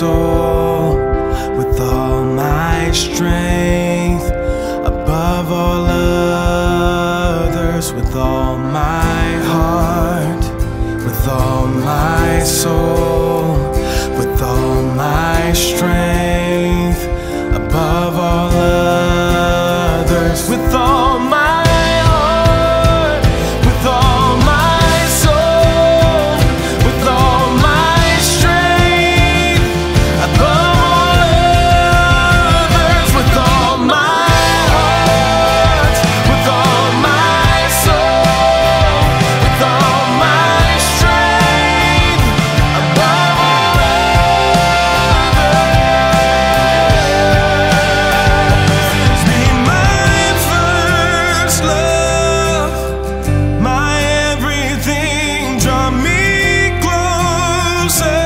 soul with all my strength, above all others, with all my heart, with all my soul, with all my strength, above all others, with all my say